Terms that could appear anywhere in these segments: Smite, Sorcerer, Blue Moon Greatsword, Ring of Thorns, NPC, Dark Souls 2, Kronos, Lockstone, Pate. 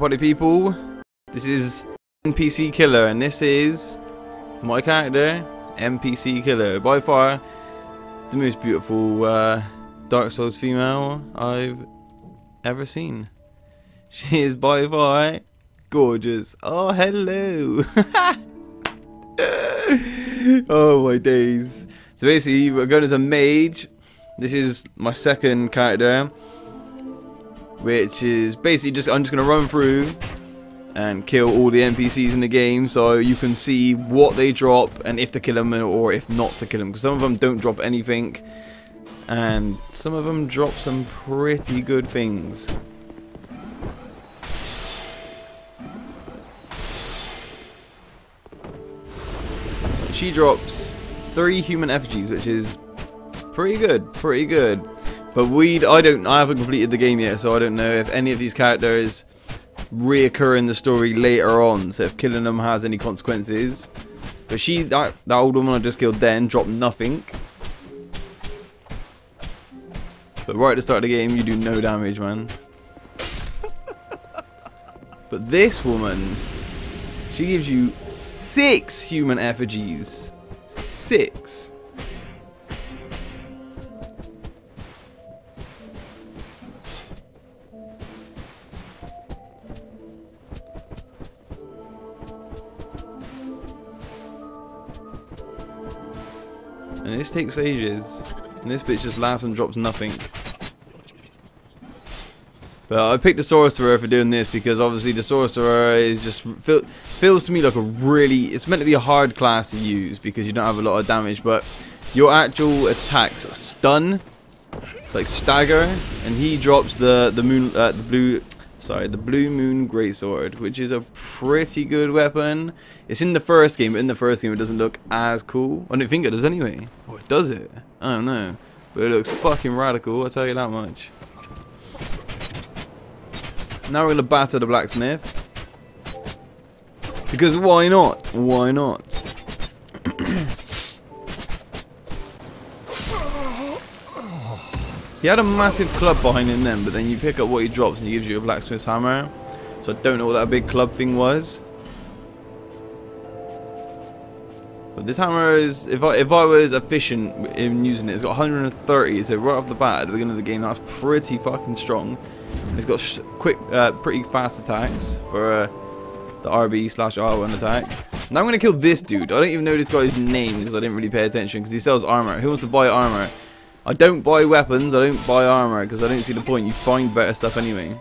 What up, people? This is NPC Killer, and this is my character, NPC Killer. By far, the most beautiful Dark Souls female I've ever seen. She is by far gorgeous. Oh, hello! Oh my days. So basically, we're going as a mage. This is my second character, which is basically just, I'm just going to run through and kill all the NPCs in the game so you can see what they drop and if to kill them or if not to kill them. Because some of them don't drop anything and some of them drop some pretty good things. She drops 3 human effigies, which is pretty good, pretty good. But I haven't completed the game yet, so I don't know if any of these characters reoccur in the story later on, so if killing them has any consequences. But that old woman I just killed then dropped nothing. But right at the start of the game, you do no damage, man. But this woman, she gives you 6 human effigies. 6. And this takes ages, and this bitch just laughs and drops nothing. But I picked the Sorcerer for doing this because obviously the Sorcerer is just feels to me like a really, it's meant to be a hard class to use because you don't have a lot of damage, but your actual attacks stun, like stagger, and he drops the Blue Moon Greatsword, which is a pretty good weapon. It's in the first game, but in the first game it doesn't look as cool. I don't think it does anyway. Or does it? I don't know. But it looks fucking radical, I'll tell you that much. Now we're going to batter the blacksmith. Because why not? Why not? He had a massive club behind him then, but then you pick up what he drops and he gives you a blacksmith's hammer. So I don't know what that big club thing was. But this hammer is, if I was efficient in using it, it's got 130, so right off the bat at the beginning of the game, that's pretty fucking strong. It's got pretty fast attacks for the RB/R1 attack. Now I'm going to kill this dude. I don't even know this guy's name because I didn't really pay attention because he sells armor. Who wants to buy armor? I don't buy weapons, I don't buy armor, because I don't see the point. You find better stuff anyway.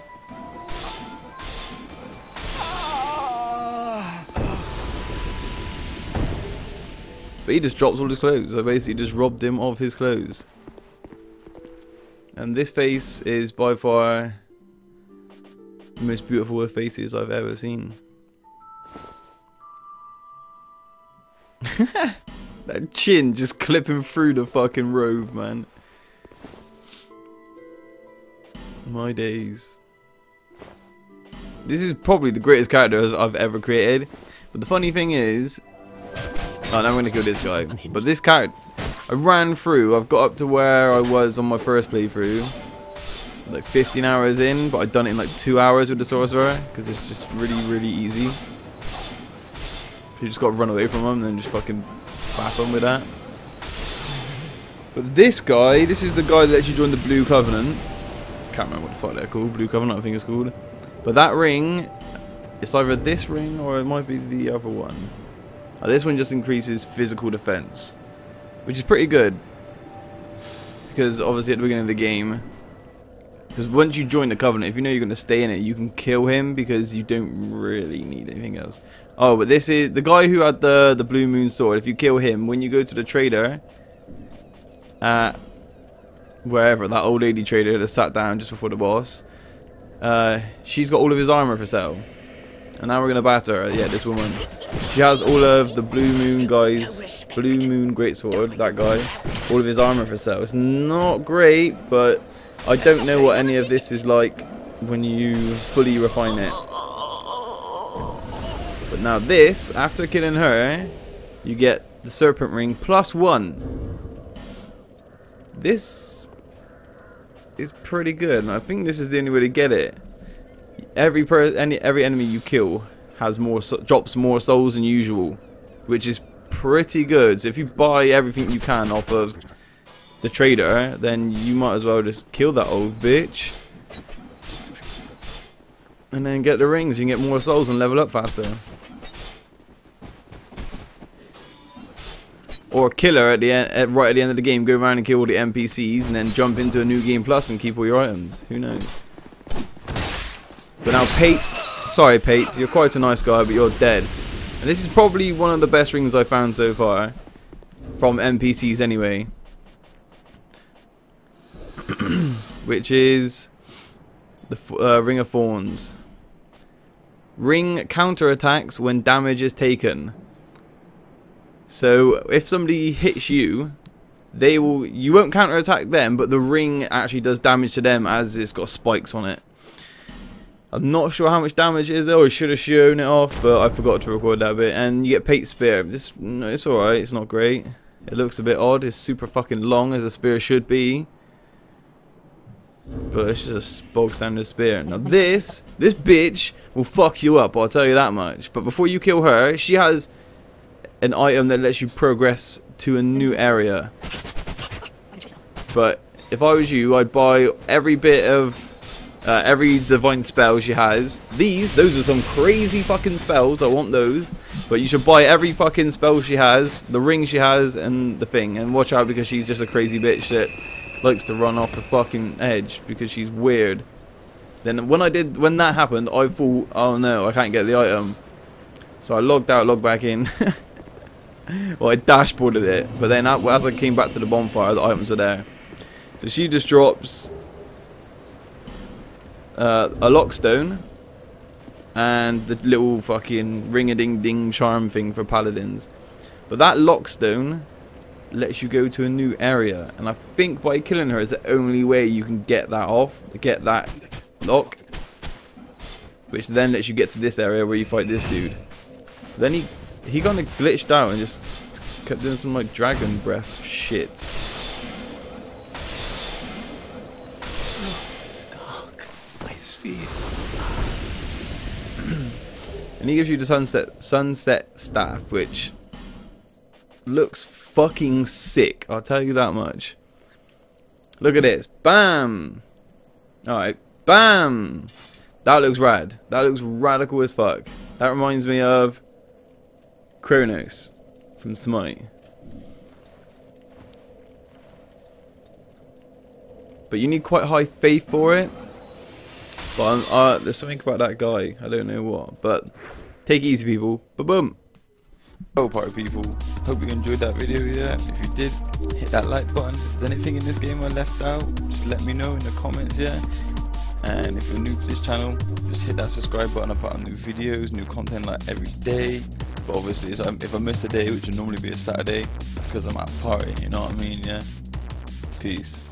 But he just drops all his clothes. I basically just robbed him of his clothes. And this face is by far the most beautiful of faces I've ever seen. That chin just clipping through the fucking robe, man. My days. This is probably the greatest character I've ever created. But the funny thing is... oh, now I'm going to kill this guy. But this character... I ran through. I've got up to where I was on my first playthrough. Like 15 hours in. But I've done it in like 2 hours with the Sorcerer. Because it's just really, really easy. You just got to run away from him and then just fucking... happen with that. But this guy, this is the guy that lets you join the Blue Covenant. Can't remember what the fuck they're called. Blue Covenant, I think it's called. But that ring, it's either this ring or it might be the other one. Now, this one just increases physical defense, which is pretty good because obviously at the beginning of the game, because once you join the Covenant, if you know you're going to stay in it, you can kill him because you don't really need anything else. Oh, but this is the guy who had the Blue Moon Sword. If you kill him, when you go to the trader, wherever, that old lady trader that sat down just before the boss, she's got all of his armor for sale. And now we're going to batter her. Yeah, this woman. She has all of the Blue Moon guys, Blue Moon Greatsword, that guy, all of his armor for sale. It's not great, but... I don't know what any of this is like when you fully refine it. But now this, after killing her, you get the serpent ring +1. This is pretty good, and I think this is the only way to get it. every enemy you kill has drops more souls than usual, which is pretty good. So if you buy everything you can off of the trader, then you might as well just kill that old bitch and then get the rings. You can get more souls and level up faster. Or a killer at the end, right at the end of the game, go around and kill all the NPCs and then jump into a new game plus and keep all your items. Who knows? But now Pate, sorry Pate, you're quite a nice guy, but you're dead. And this is probably one of the best rings I've found so far, from NPCs anyway. Which is the Ring of Thorns. Ring counterattacks when damage is taken. So if somebody hits you, you won't counterattack them, but the ring actually does damage to them as it's got spikes on it. I'm not sure how much damage it is though. I should have shown it off, but I forgot to record that bit. And you get Pate Spear. It's alright, it's not great. It looks a bit odd, it's super fucking long as a spear should be. But it's just a bog standard spear. Now this bitch will fuck you up, I'll tell you that much. But before you kill her, she has an item that lets you progress to a new area. But if I was you, I'd buy every bit of every divine spell she has. Those are some crazy fucking spells, I want those. But you should buy every fucking spell she has, the ring she has, and the thing. And watch out, because she's just a crazy bitch that likes to run off the fucking edge because she's weird. Then when that happened, I thought, oh no, I can't get the item. So I logged out, logged back in. Well, I dashboarded it, but then as I came back to the bonfire, the items were there. So she just drops a lockstone and the little fucking ring-a-ding-ding charm thing for paladins. But that lockstone lets you go to a new area, and I think by killing her is the only way you can get that off, get that lock, which then lets you get to this area where you fight this dude. Then he kind of glitched out and just kept doing some like dragon breath shit. And he gives you the sunset staff, which looks fucking sick, I'll tell you that much. Look at this. Bam! Alright, bam! That looks rad. That looks radical as fuck. That reminds me of Kronos from Smite. But you need quite high faith for it. But there's something about that guy, I don't know what, but take it easy people, ba-boom! Oh party people, hope you enjoyed that video, yeah, if you did, hit that like button. If there's anything in this game I left out, just let me know in the comments, yeah, and if you're new to this channel, just hit that subscribe button. I put out new videos, new content like every day, but obviously if I miss a day, which would normally be a Saturday, it's because I'm at a party, you know what I mean, yeah, peace.